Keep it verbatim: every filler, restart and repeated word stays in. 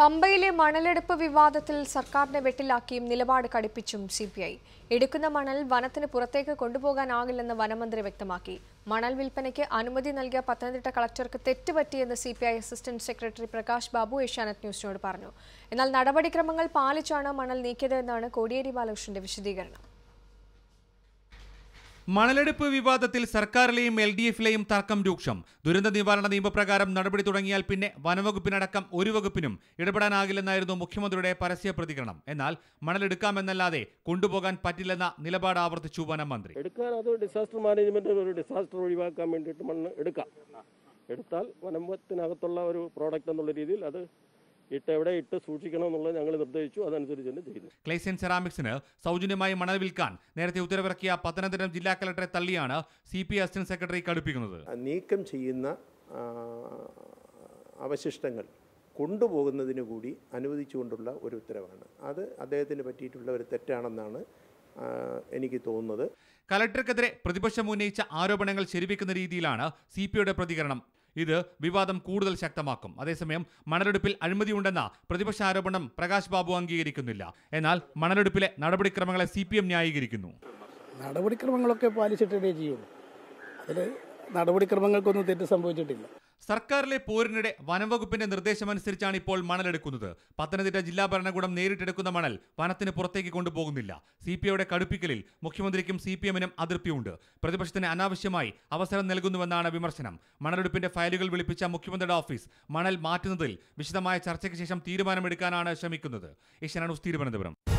പമ്പയിലെ മണലെടുപ്പ് വിവാദത്തിൽ സർക്കാരിനെ വെട്ടിലാക്കിയും നിലപാട് കടുപ്പിച്ചും സി ബി ഐ. എടുക്കുന്ന മണൽ വനത്തിന് പുറത്തേക്ക് കൊണ്ടുപോകാനാകില്ലെന്ന് വനമന്ത്രി വ്യക്തമാക്കി. മണൽ വിൽപ്പനയ്ക്ക് അനുമതി നൽകിയ പത്തനംതിട്ട കളക്ടർക്ക് തെറ്റുപറ്റിയെന്ന് C B I assistant secretary Prakash Babu Asianet ന്യൂസിനോട് പറഞ്ഞു. എന്നാൽ നടപടിക്രമങ്ങൾ പാലിച്ചാണ് മണൽ നീക്കിയതെന്നാണ് കോടിയേരി ബാലകൃഷ്ണന്റെ വിശദീകരണം. മണലെടുപ്പ് വിവാദത്തിൽ സർക്കാരിലെയും എൽ ഡി എഫിലെയും തർക്കം രൂക്ഷം. ദുരന്ത നിവാരണ നിയമപ്രകാരം നടപടി തുടങ്ങിയാൽ പിന്നെ വനവകുപ്പിനടക്കം ഒരു വകുപ്പിനും ഇടപെടാനാകില്ലെന്നായിരുന്നു മുഖ്യമന്ത്രിയുടെ പരസ്യ പ്രതികരണം. എന്നാൽ മണലെടുക്കാമെന്നല്ലാതെ കൊണ്ടുപോകാൻ പറ്റില്ലെന്ന നിലപാട് ആവർത്തിച്ചു വനമന്ത്രി. എടുക്കാൻ അത് ഡിസാസ്റ്റർ മാനേജ്മെന്റ് ഒരു ഡിസാസ്റ്റർ ഒഴിവാക്കാൻ വേണ്ടിയിട്ട് മണ്ണ് എടുക്കാം. എടുത്താൽ വനത്തിനകത്തുള്ള ഒരു പ്രോഡക്റ്റ് എന്നുള്ള രീതിയിൽ അത് ഇട്ട് എവിടെ ഇട്ട് സൂക്ഷിക്കണം എന്നുള്ളത് ഞങ്ങൾ നിർദ്ദേശിച്ചു. അതനുസരിച്ച് തന്നെ ചെയ്തു. ക്ലേസൻ സെറാമിക്സിന് സൗജന്യമായി മണൽ വിൽക്കാൻ നേരത്തെ ഉത്തരവിറക്കിയ പത്തനംതിട്ട ജില്ലാ കളക്ടറെ തള്ളിയാണ് സി പി അസിസ്റ്റന്റ് സെക്രട്ടറി കടുപ്പിക്കുന്നത്. നീക്കം ചെയ്യുന്ന അവശിഷ്ടങ്ങൾ കൊണ്ടുപോകുന്നതിന് കൂടി അനുവദിച്ചുകൊണ്ടുള്ള ഒരു ഉത്തരവാണ് അത്. അദ്ദേഹത്തിന് പറ്റിയിട്ടുള്ള ഒരു തെറ്റാണെന്നാണ് എനിക്ക് തോന്നുന്നത്. കളക്ടർക്കെതിരെ പ്രതിപക്ഷം ഉന്നയിച്ച ആരോപണങ്ങൾ ശരിവെക്കുന്ന രീതിയിലാണ് സി പി ഐയുടെ പ്രതികരണം. ഇത് വിവാദം കൂടുതൽ ശക്തമാക്കും. അതേസമയം മണലെടുപ്പിൽ അഴിമതിയുണ്ടെന്ന പ്രതിപക്ഷ ആരോപണം പ്രകാശ് ബാബു അംഗീകരിക്കുന്നില്ല. എന്നാൽ മണലെടുപ്പിലെ നടപടിക്രമങ്ങളെ സി പി എം ന്യായീകരിക്കുന്നു. നടപടിക്രമങ്ങളൊക്കെ പാലിച്ചിട്ടേ ചെയ്യുള്ളൂ. അതിൽ നടപടിക്രമങ്ങൾക്കൊന്നും തെറ്റ് സംഭവിച്ചിട്ടില്ല. സർക്കാരിലെ പോരിനിടെ വനംവകുപ്പിന്റെ നിർദ്ദേശമനുസരിച്ചാണ് ഇപ്പോൾ മണലെടുക്കുന്നത്. പത്തനംതിട്ട ജില്ലാ ഭരണകൂടം നേരിട്ടെടുക്കുന്ന മണൽ വനത്തിന് പുറത്തേക്ക് കൊണ്ടുപോകുന്നില്ല. സി പി ഐയുടെ കടുപ്പിക്കലിൽ മുഖ്യമന്ത്രിക്കും സി പി എമ്മിനും അതൃപ്തിയുണ്ട്. പ്രതിപക്ഷത്തിന് അനാവശ്യമായി അവസരം നൽകുന്നുവെന്നാണ് വിമർശനം. മണലെടുപ്പിന്റെ ഫയലുകൾ വിളിപ്പിച്ച മുഖ്യമന്ത്രിയുടെ ഓഫീസ് മണൽ മാറ്റുന്നതിൽ വിശദമായ ചർച്ചയ്ക്ക് ശേഷം തീരുമാനമെടുക്കാനാണ് ശ്രമിക്കുന്നത്. ഏഷ്യാനെറ്റ് ന്യൂസ്, തിരുവനന്തപുരം.